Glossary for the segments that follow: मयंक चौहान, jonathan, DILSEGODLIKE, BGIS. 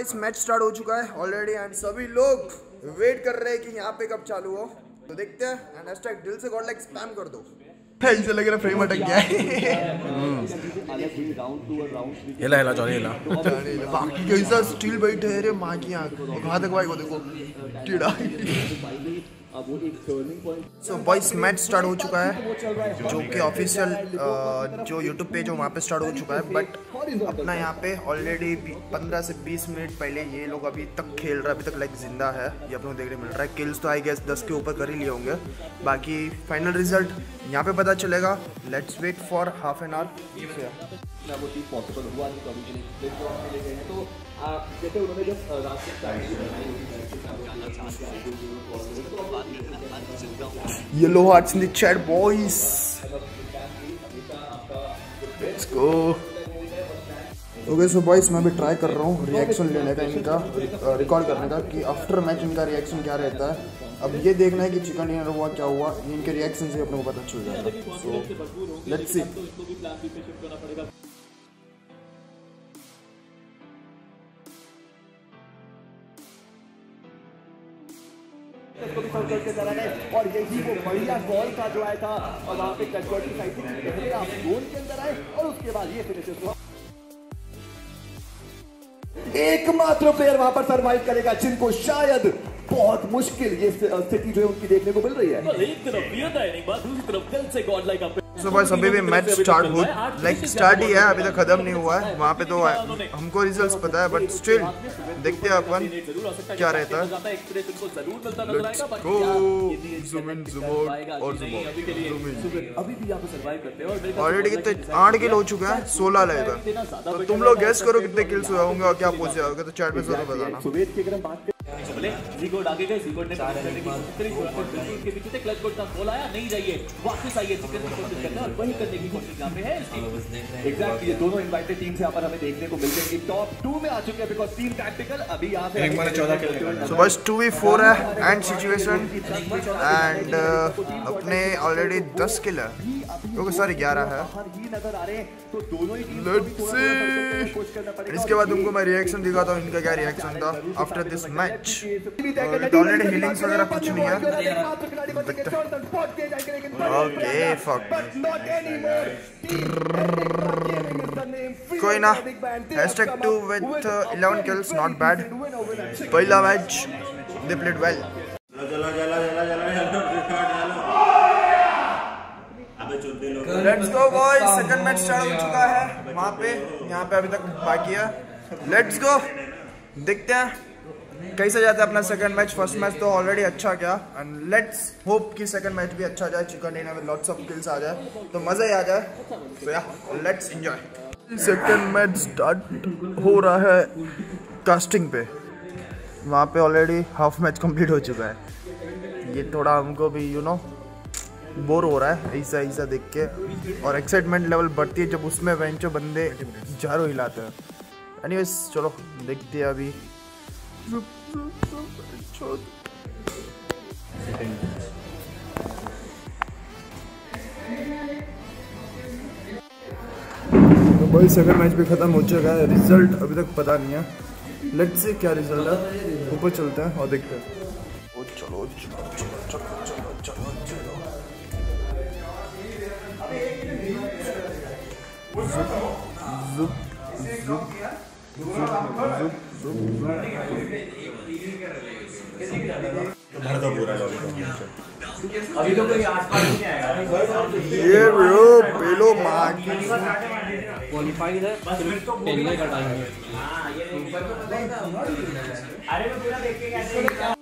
इस match start हो चुका है ऑलरेडी एंड सभी लोग वेट कर रहे हैं कि यहाँ पे कब चालू हो, तो देखते हैं। एंड हैशटैग दिल से गॉडलाइक स्पैम कर दो। ऐसे लग रहा फ्रेम अटक गया है। हिला हिला चौधरी हिला बाकी कैसा स्टील बैठे है रे माँ की आँख और कहाँ तक भाई को देखो टीड़ा। सो बॉयज मैच स्टार्ट हो चुका है जो कि ऑफिशियल जो यूट्यूब पेज है वहाँ पे स्टार्ट हो चुका है, बट अपना यहाँ पे ऑलरेडी 15 से 20 मिनट पहले ये लोग अभी तक खेल रहा है, अभी तक लाइक जिंदा है ये अपने देखने मिल रहा है। किल्स तो आई गेस 10 के ऊपर कर ही लिए होंगे, बाकी फाइनल रिजल्ट यहाँ पे पता चलेगा। Let's wait for half an hour. जैसे उन्होंने जब रास्ते yellow hearts in the chat boys, let's go. Okay so boys मैं भी ट्राई कर रहा हूँ रिएक्शन लेने का, इनका रिकॉर्ड करने का कि आफ्टर मैच इनका रिएक्शन क्या रहता है। अब ये देखना है कि चिकन डिनर हुआ क्या हुआ, इनके रिएक्शन से अपने को पता चल जाएगा। So let's see. और यही वो बढ़िया बॉल का जो आया था और वहाँ पे कटौती साइड से पहले आप गोल के अंदर आए और उसके बाद ये फिनिशर हुआ। एकमात्र प्लेयर वहाँ पर सरवाइव करेगा जिनको शायद बहुत मुश्किल ये स्थिति जो है उनकी देखने को मिल रही है। एक तरफ ये था एक बार, दूसरी तरफ दिल से गॉड लाइक। सो भाई सभी भी मैच स्टार्ट हो लाइक स्टार्ट ही है, अभी तक खत्म नहीं हुआ है। वहाँ पे तो हमको रिजल्ट्स पता है बट स्टिल देखते हैं अपन क्या रहता है। Let's go zoom in zoom out और ज़ूम आउट। ऑलरेडी कितने 8 किल हो चुका है, 16 लगे था। तो तुम लोग गेस करो कितने किल्स हुए होंगे और क्या पहुँचे होंगे, तो चैट में जरूर बताना। जीगोड आगे गए, जीगोड ने कितने क्लच कोड का बॉल आया, नहीं जाइए वापस आइए चिकन की कोशिश करना और वही करने की कोशिश यहाँ पे है। एग्जैक्टली ये दोनों इनवाइटेड टीम से यहाँ पर हमें देखने को मिलते हैं कि टॉप 2 में आ चुके हैं बिकॉज टीम टैक्टिकल अभी यहाँ पे 14 खेल। सो बस 2v4 है एंड सिचुएशन एंड अपने ऑलरेडी 10 किल है, क्योंकि सॉरी 11 है। इसके बाद तुमको मैं रिएक्शन दिखाता हूँ इनका क्या रिएक्शन था after this match. Already healings वगैरह कुछ नहीं है। ओके फक कोई ना। #2 विद 11 किल्स नॉट बैड। पहला match they played well. Let's go boys, second match start हो चुका है वहाँ पे, यहाँ पे अभी तक बाकी है। लेट्स गो देखते हैं कैसे जाता है अपना सेकंड मैच। फर्स्ट मैच तो ऑलरेडी अच्छा गया एंड लेट्स होप कि सेकंड मैच भी अच्छा जाए, चिकन डिनर में लॉट्स ऑफ किल्स आ जाए तो मज़ा ही आ जाए। तो या let's enjoy. Second match start हो रहा है कास्टिंग पे, वहाँ पे ऑलरेडी हाफ मैच कंप्लीट हो चुका है। ये थोड़ा हमको भी यू नो बोर हो रहा है ऐसा ऐसा देख के, और एक्साइटमेंट लेवल बढ़ती है जब उसमें वेंचो बंदे झाड़ू हिलाते हैं। एनीवेज चलो देखते हैं अभी। तो भाई सेकंड मैच भी खत्म हो चुका है, रिजल्ट अभी तक पता नहीं है। लेट्स से क्या रिजल्ट है ऊपर चलते हैं और देखते हैं। चलो चलो चलो चलो चलो चलो चलो।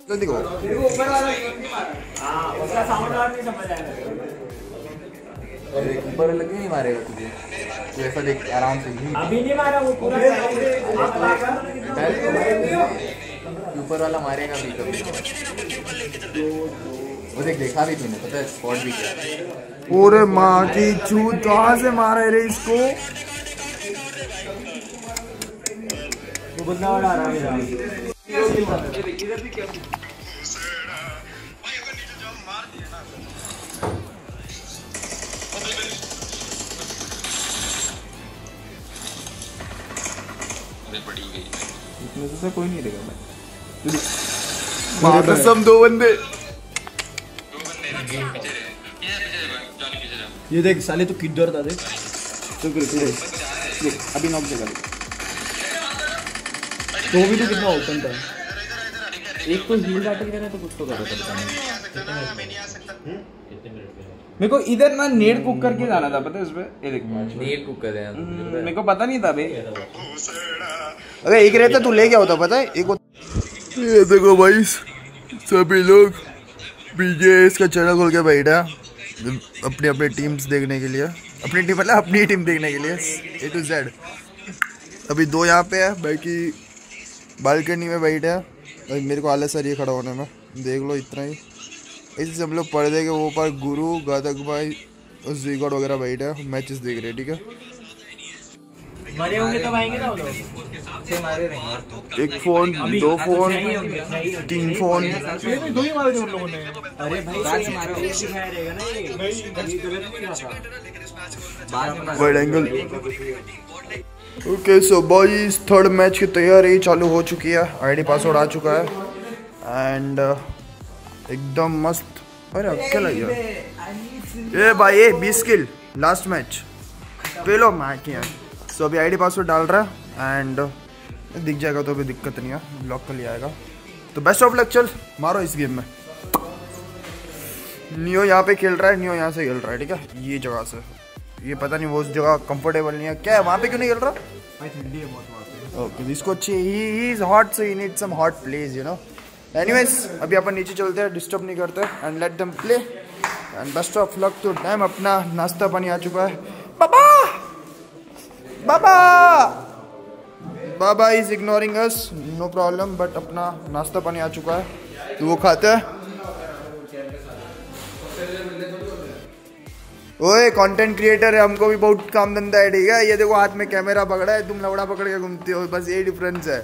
देखो ऊपर वाला उसका साउंड और नहीं समझ आएगा, ऊपर लगे नहीं मारेगा तुझे, तू ऐसा देख आराम से ही अभी नहीं मारा वो पूरा ऊपर वाला मारेगा भी कभी। वो देख देखा भी तूने, पता है स्पॉट भी किया। ओरे माँ की चूत कहाँ से मारे रे इसको, वो बंदा बड़ा आराम है। मुझसे कोई नहीं देगा भाई। कसम दो बंदे, ये देख साले तो किट डरता देख तो देख अभी नॉक देगा तो भी तो कितना ओपन था। एक कोई हील अटैक देना तो कुछ तो कर सकता है। मेरे को इधर ना नेट कुक करके जाना था पता है, इसमें ये देख नेट कुक कर देना था, मेरे को पता नहीं था बे। अरे एक रहता तू ले गया होता पता है। एक ये देखो भाई सभी लोग बीजीएस का चैनल खोल के बैठा अपने अपने टीम्स देखने के लिए, अपनी टीम मतलब अपनी टीम देखने के लिए ए टू जेड। अभी दो यहाँ पे है, बाकी बालकनी में बैठे हैं। तो मेरे को आलस आ रही है खड़ा होने में, देख लो इतना ही। इससे हम लोग पर्दे के वो पर गुरु गातक भाई और जीगोड वगैरह बैठे हैं, मैचेस देख रहे हैं। ठीक है, मरे होंगे तो आएंगे ना वो लोग। एक फोन, दो फोन, तीन फोन, दो ही मारे थे उन लोगों ने। अरे भाई मारा उसी में रहेगा ना ये wide angle. Okay so boys, third match की तैयारी चालू हो चुकी है, आईडी पासवर्ड आ चुका है एंड एकदम मस्त। अरे अकेला ये भाई ये 20 किल लास्ट मैच पहलो मैच यार। सो अभी आईडी पासवर्ड डाल रहा है एंड दिख जाएगा तो अभी दिक्कत नहीं है, ब्लॉक कर लिया आएगा। तो बेस्ट ऑफ लक, चल मारो इस गेम में। नियो यहाँ पे खेल रहा है, नियो यहाँ से खेल रहा है। ठीक है, ये जगह से ये पता नहीं वो उस जगह कंफर्टेबल नहीं है क्या है, वहाँ पे क्यों नहीं खेल रहा भाई? ठंडी है बहुत। ओके इसको अच्छी, he is hot so he need some hot place you know. Anyways अभी अपन नीचे चलते हैं, डिस्टर्ब नहीं करते and let them play and best of luck. तो टाइम अपना नाश्ता पानी आ चुका है। बाबा बाबा बाबा is ignoring us, no problem, but अपना नाश्ता पानी आ चुका है तो वो खाते हैं। ओए कंटेंट क्रिएटर है, हमको भी बहुत काम धंधा है। ठीक है, ये देखो हाथ में कैमरा पकड़ा है, तुम लवड़ा पकड़ के घूमते हो, बस ये डिफरेंस है।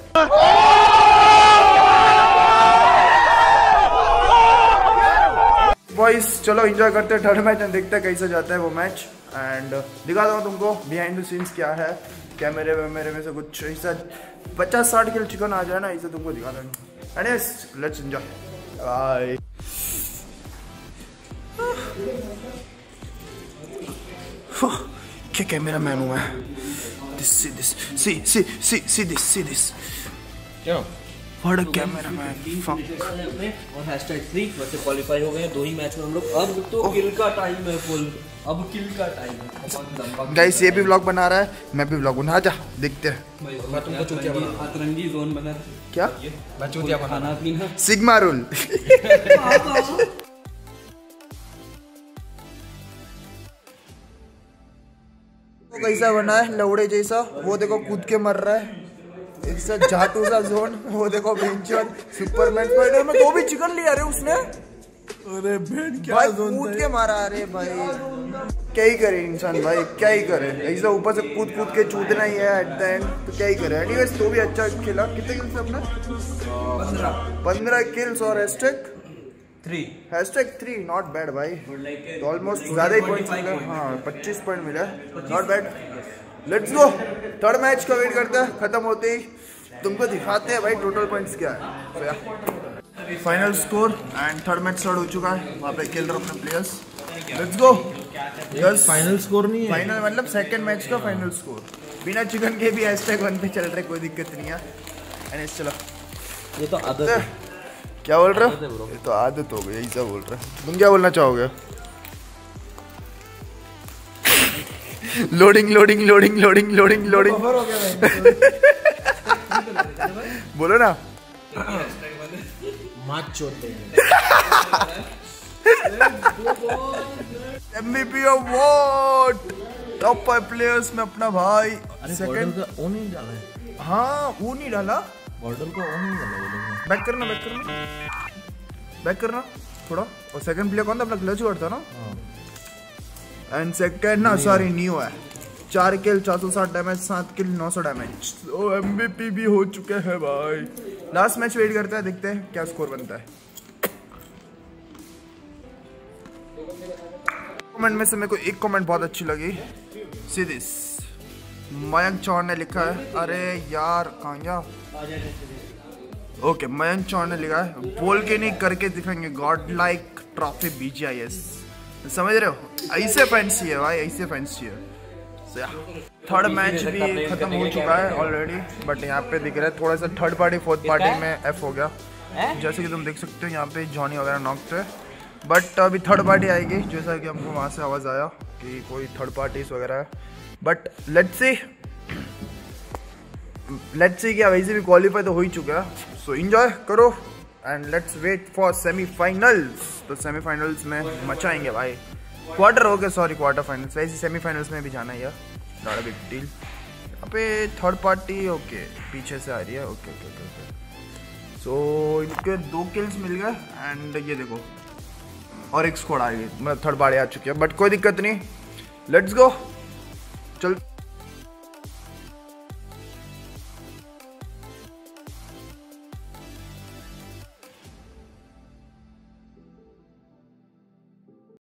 बॉयज चलो एंजॉय करते हैं थर्ड मैच एंड देखते हैं कैसा जाता है वो मैच। एंड दिखाता हूँ तुमको बिहाइंड द सीन्स क्या है। कैमरे वैमरे में से कुछ ऐसा 50-60 किलो चिकन आ जाए ना, ऐसा तुमको दिखाता हूँ। And let's enjoy. बाय। क्या कैमरा मैन हुआ है। दिस क्या व्हाट कैमरा मैन। फक और #3 वैसे क्वालीफाई हो गए दो ही मैच में हम लोग। अब तो किल का टाइम है फुल, अब किल का टाइम है। गाइस ये भी व्लॉग बना रहा है, मैं भी व्लॉग बना, जा देखते हैं। मैं तुमको चूतिया बना, अतरंगी जोन बना क्या, मैं चूतिया बनाना पीना सिग्मा रूल। कैसा बना है लवड़े जैसा, वो देखो कूद के मर रहा है। इससे झाटू सा जोन, वो देखो सुपरमैन स्पाइडर में तो भी चिकन लिया रे उसने। अरे क्या जोन कूद के मारा। अरे भाई क्या ही करे इंसान भाई, क्या ही करे, ऐसा ऊपर से कूद कूद के चूदना ही है एट द एंड, तो क्या ही करे। एनीवेज तो भी अच्छा खेला। कितने किल्स अपना 15 किल्स और #3 नॉट बैड भाई, ऑलमोस्ट ज़्यादा ही पॉइंट्स मिले। हाँ 25 पॉइंट मिला, not bad. Let's go, third match का वेट करते हैं, खत्म होते ही तुमको दिखाते हैं भाई टोटल पॉइंट्स क्या है। Final score and third match start हो चुका है, वहाँ पे खेल रहे अपने players. Let's go. Yes final score नहीं है, फाइनल मतलब सेकेंड मैच का फाइनल स्कोर। बिना चिकन के भी #1 पे चल रहे, कोई दिक्कत नहीं है। एंड चलो ये तो आदत है, क्या बोल रहा है, ये तो आदत हो गई, ऐसा बोल रहा है। तुम क्या बोलना चाहोगे? Loading loading loading loading loading loading बोलो ना। MVP of what, top 5 players में अपना भाई सेकंड। ओ नहीं डाला है, हाँ वो नहीं डाला बॉर्डर को, ऑन नहीं करना, बैक करना बैक करना बैक करना थोड़ा। और सेकंड प्लेयर कौन था अपना, क्लच करता ना एंड सेकंड ना सॉरी न्यू है। 4 किल 460 डैमेज, 7 किल 900 डैमेज। तो MVP भी हो चुके हैं भाई। लास्ट मैच वेट करता है, देखते हैं क्या स्कोर बनता है। कमेंट में से मेरे को एक कमेंट बहुत अच्छी लगी, सी दिस मयंक चौहान ने लिखा है। अरे यार कहाँ ओके मयंक चौहान ने लिखा है बोल के नहीं करके दिखाएंगे गॉड लाइक ट्रॉफी BGIS। समझ रहे हो, ऐसे फैंस है भाई, ऐसे फैंस है। थर्ड मैच भी खत्म हो चुका है ऑलरेडी, बट यहाँ पे दिख रहा है थोड़ा सा थर्ड पार्टी फोर्थ पार्टी में एफ हो गया, जैसे कि तुम देख सकते हो यहाँ पे जॉनी वगैरह नॉक्ट है। बट अभी थर्ड पार्टी आएगी, जैसा कि हमको वहाँ से आवाज़ आया कि कोई थर्ड पार्टीज वगैरह है। बट लेट्स सी क्या वैसे भी क्वालिफाई तो हो ही चुका है, सो एंजॉय करो and let's wait for semifinals. तो सेमीफाइनल्स में मचाएंगे भाई, क्वार्टर फाइनल्स, वैसे सेमीफाइनल्स में भी जाना है यार, नॉट अ बिग डील। यहाँ पे थर्ड पार्टी ओके पीछे से आ रही है, ओके ओके ओके। सो इनके 2 किल्स मिल गए एंड ये देखो और एक स्क्वाड आ गई, मतलब थर्ड पार्टी आ चुकी है, बट कोई दिक्कत नहीं, लेट्स गो चल।